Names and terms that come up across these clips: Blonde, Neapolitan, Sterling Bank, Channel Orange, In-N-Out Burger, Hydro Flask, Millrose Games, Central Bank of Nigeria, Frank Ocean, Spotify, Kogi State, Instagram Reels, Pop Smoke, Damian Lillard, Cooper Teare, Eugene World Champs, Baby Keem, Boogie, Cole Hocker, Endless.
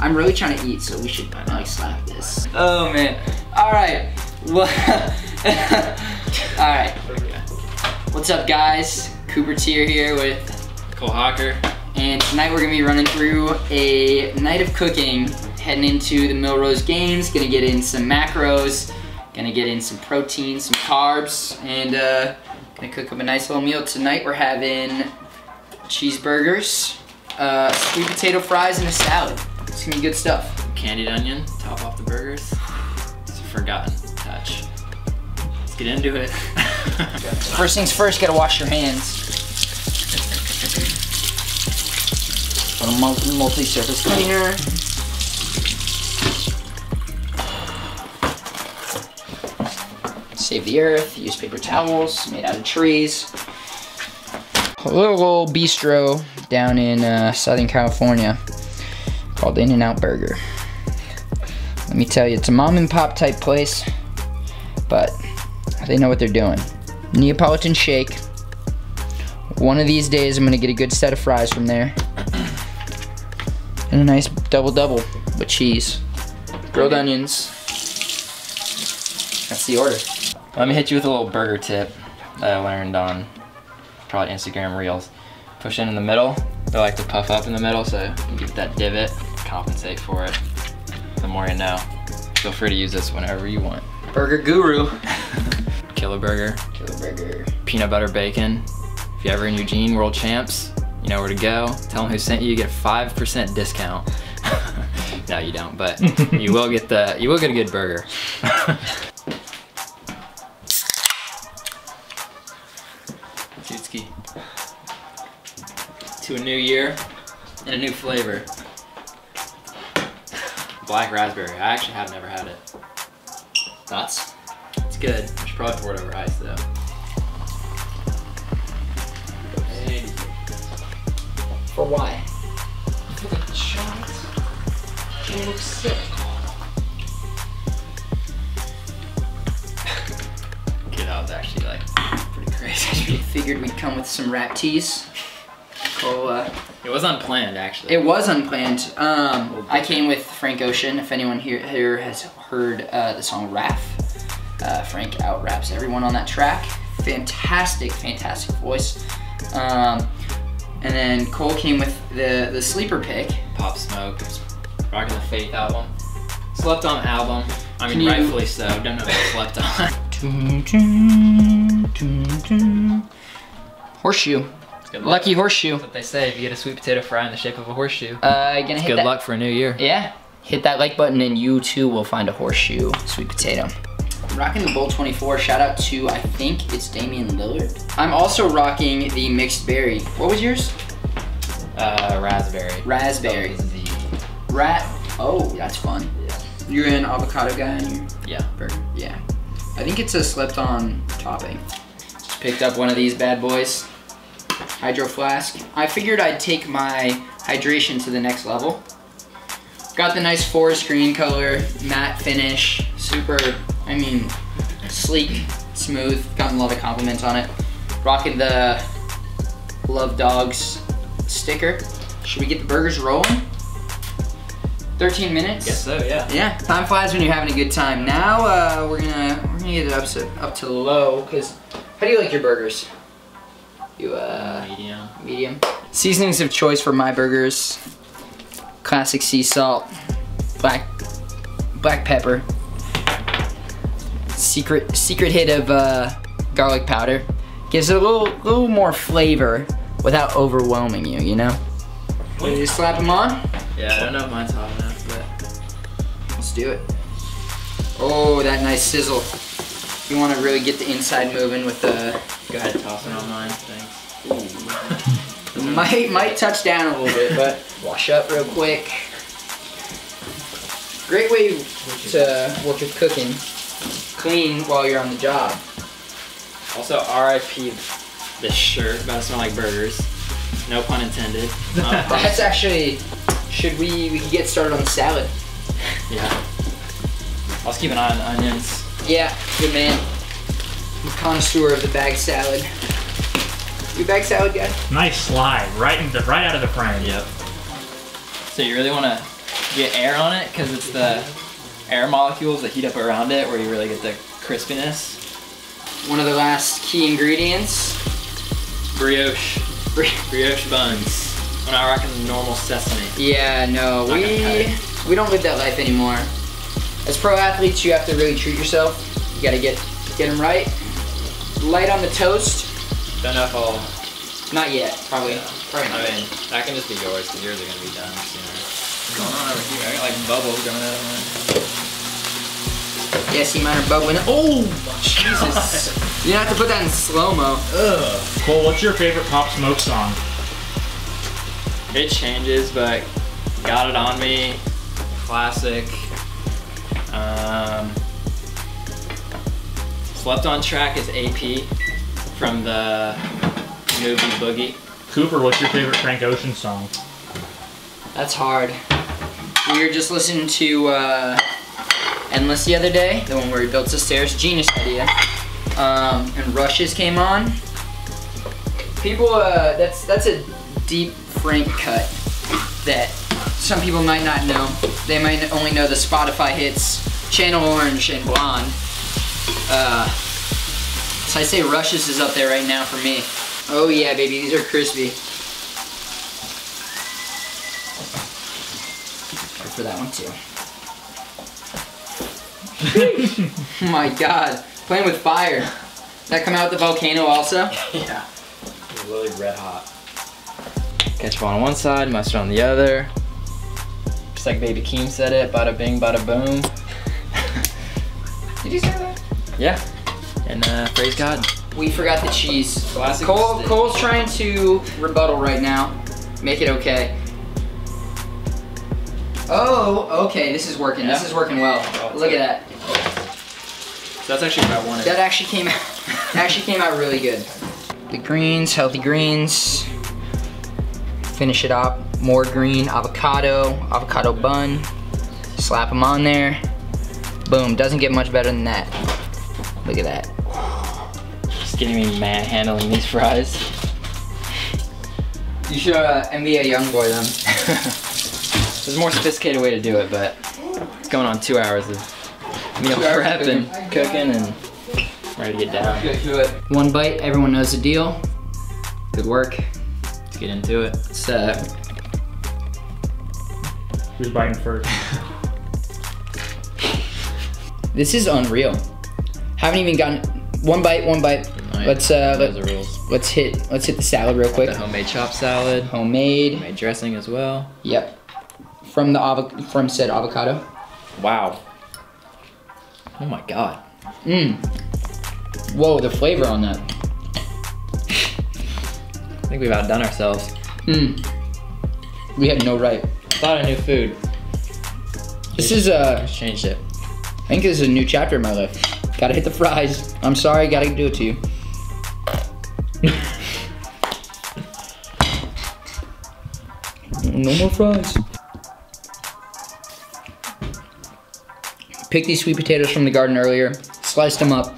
I'm really trying to eat, so we should like slap this. Oh man. All right. Well, all right. What's up, guys? Cooper Teare here with Cole Hocker, and tonight we're gonna be running through a night of cooking. Heading into the Millrose Games, gonna get in some macros, gonna get in some protein, some carbs, and gonna cook up a nice little meal tonight. We're having cheeseburgers, sweet potato fries, and a salad. It's gonna be good stuff. Candied onion, top off the burgers. It's a forgotten touch. Let's get into it. First things first, gotta wash your hands. Put a multi-surface cleaner. Save the earth, use paper towels made out of trees. A little old bistro down in Southern California called In-N-Out Burger. Let me tell you, it's a mom and pop type place, but they know what they're doing. Neapolitan shake. One of these days I'm gonna get a good set of fries from there. And a nice double-double with cheese. Grilled onions. That's the order. Let me hit you with a little burger tip that I learned on probably Instagram Reels. Push in the middle. They like to puff up in the middle, so you get that divot, compensate for it. The more you know. Feel free to use this whenever you want. Burger guru. Killer burger. Killer burger. Peanut butter bacon. If you're ever in Eugene World Champs, you know where to go. Tell them who sent you. You get a 5% discount. No, you don't, but you will get the. You will get a good burger. To a new year and a new flavor. Black raspberry. I actually have never had it. Thoughts? It's good. I should probably pour it over ice though. Hey. For why? Look at the shots. It looks sick. Kid, I was actually like pretty crazy. Figured we'd come with some wrap teas. It was unplanned, actually. It was unplanned. I came with Frank Ocean. If anyone here has heard the song Rap, Frank out-raps everyone on that track. Fantastic, fantastic voice. And then Cole came with the sleeper pick. Pop Smoke, rocking the Faith album. Slept on album. I mean, rightfully so. Don't know what slept on. Horseshoe. Lucky horseshoe. That's what they say, if you get a sweet potato fry in the shape of a horseshoe. It's good luck for a new year. Yeah. Hit that like button and you too will find a horseshoe sweet potato. Rocking the Bowl 24, shout out to, I think it's Damian Lillard. I'm also rocking the mixed berry. What was yours? Raspberry. Raspberry. Oh, that's fun. Yeah. You're an avocado guy on your burger? Yeah. I think it's a slept on topping. Just picked up one of these bad boys. Hydro Flask. I figured I'd take my hydration to the next level. Got the nice forest green color, matte finish, super, I mean, sleek, smooth. Gotten a lot of compliments on it. Rocking the Love Dogs sticker. Should we get the burgers rolling? 13 minutes? Guess so, yeah. Yeah, time flies when you're having a good time. Now we're gonna get it up to low, because how do you like your burgers? Medium. Seasonings of choice for my burgers: classic sea salt, black pepper, secret hit of garlic powder. Gives it a little more flavor without overwhelming you. You know. Will you slap them on? Yeah, I don't know if mine's hot enough, but let's do it. Oh, that nice sizzle. You want to really get the inside moving with the. Go ahead, toss it on mine. Thanks. might touch down a little bit, but wash up real quick. Great way to work with cooking. Clean while you're on the job. Also, RIP this shirt. About to smell like burgers. No pun intended. That's actually. Should we can get started on the salad? Yeah. I'll keep an eye on the onions. Yeah, good man. I'm a connoisseur of the bag salad. You bag salad guy? Nice slide, right out of the frame. Yep. So you really want to get air on it because it's the air molecules that heat up around it where you really get the crispiness. One of the last key ingredients, brioche buns. We're not rocking normal sesame. Yeah, no, we don't live that life anymore. As pro athletes, you have to really treat yourself. You gotta get them right. Light on the toast. Don't know if I'll... Not yet, probably. Yeah. Probably not. I mean, that can just be yours because yours are gonna be done sooner. What's going on over here? I got like bubbles going out of mine. Yeah, see mine are bubbling. Oh, Jesus. God. You don't have to put that in slow-mo. Ugh. Cole, what's your favorite Pop Smoke song? It changes, but Got It On Me, classic. Slept on Track is AP from the movie Boogie. Cooper, what's your favorite Frank Ocean song? That's hard. We were just listening to Endless the other day, the one where he builds the stairs. Genius idea. And Rushes came on. People, that's a deep Frank cut that some people might not know. They might only know the Spotify hits, Channel Orange and Blonde. So I say Rushes is up there right now for me. Oh yeah, baby, these are crispy. Go for that one too. Oh my God, playing with fire. That come out the volcano also? Yeah, it's really red hot. Ketchup on one side, mustard on the other. Just like Baby Keem said it, bada bing, bada boom. Did you say that? Yeah, and praise God. We forgot the cheese. Classic Cole. Cole's trying to rebuttal right now. Make it okay. Oh, okay, this is working. Yeah. This is working well. Oh, look good. At that. So that's actually what I wanted. That actually came out, really good. The greens, healthy greens. Finish it up, more green, avocado bun. Slap them on there. Boom, doesn't get much better than that. Look at that. Just getting me manhandling these fries. You should envy a young boy them. There's a more sophisticated way to do it, but it's going on 2 hours of meal prep and cooking and ready to get down. One bite, everyone knows the deal. Good work. Let's get into it. So. Who's biting first? This is unreal. Haven't even gotten one bite. Nice. Let's hit the salad real quick. The homemade chopped salad. Homemade dressing as well. Yep. From said avocado. Wow. Oh my God. Mmm. Whoa, the flavor on that. I think we've outdone ourselves. Mmm. We had no right. Thought I knew food. This is changed it. I think this is a new chapter in my life. Gotta hit the fries. I'm sorry, gotta do it to you. No more fries. Picked these sweet potatoes from the garden earlier, sliced them up.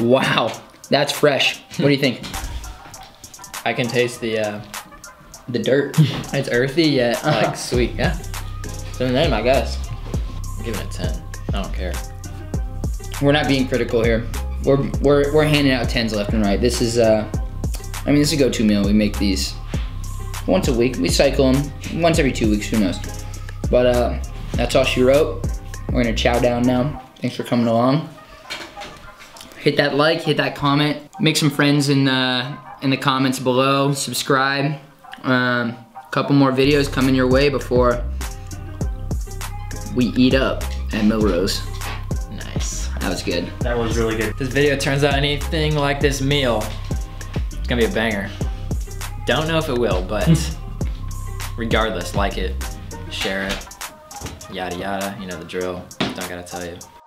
Wow, that's fresh. What do you think? I can taste the dirt. It's earthy yet like sweet, yeah? So then I guess. I'm giving it 10. I don't care. We're not being critical here. We're handing out 10s left and right. This is I mean, this is a go-to meal. We make these once a week. We cycle them once every 2 weeks, who knows. But that's all she wrote. We're gonna chow down now. Thanks for coming along. Hit that like, hit that comment. Make some friends in the comments below. Subscribe. Couple more videos coming your way before we eat up at Millrose. Nice. That was good. That was really good. If this video turns out anything like this meal, it's gonna be a banger. Don't know if it will, but regardless, like it, share it, yada yada, you know the drill. Don't gotta tell you.